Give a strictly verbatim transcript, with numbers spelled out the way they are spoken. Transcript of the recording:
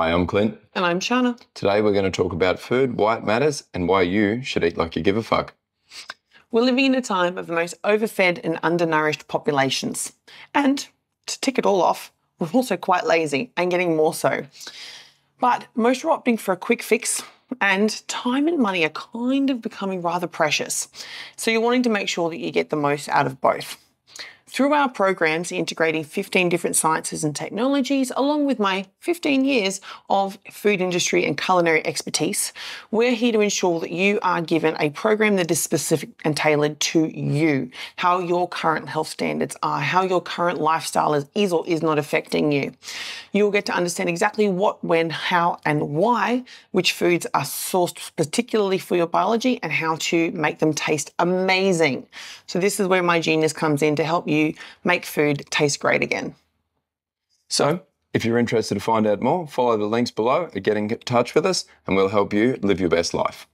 Hi, I'm Clint. And I'm Shana. Today we're going to talk about food, why it matters, and why you should eat like you give a fuck. We're living in a time of the most overfed and undernourished populations. And to tick it all off, we're also quite lazy and getting more so. But most are opting for a quick fix, and time and money are kind of becoming rather precious. So you're wanting to make sure that you get the most out of both. Through our programs integrating fifteen different sciences and technologies, along with my fifteen years of food industry and culinary expertise, we're here to ensure that you are given a program that is specific and tailored to you, how your current health standards are, how your current lifestyle is, is or is not affecting you. You'll get to understand exactly what, when, how, and why, which foods are sourced particularly for your biology and how to make them taste amazing. So this is where my genius comes in to help you make food taste great again. So, if you're interested to find out more, follow the links below or get in touch with us and we'll help you live your best life.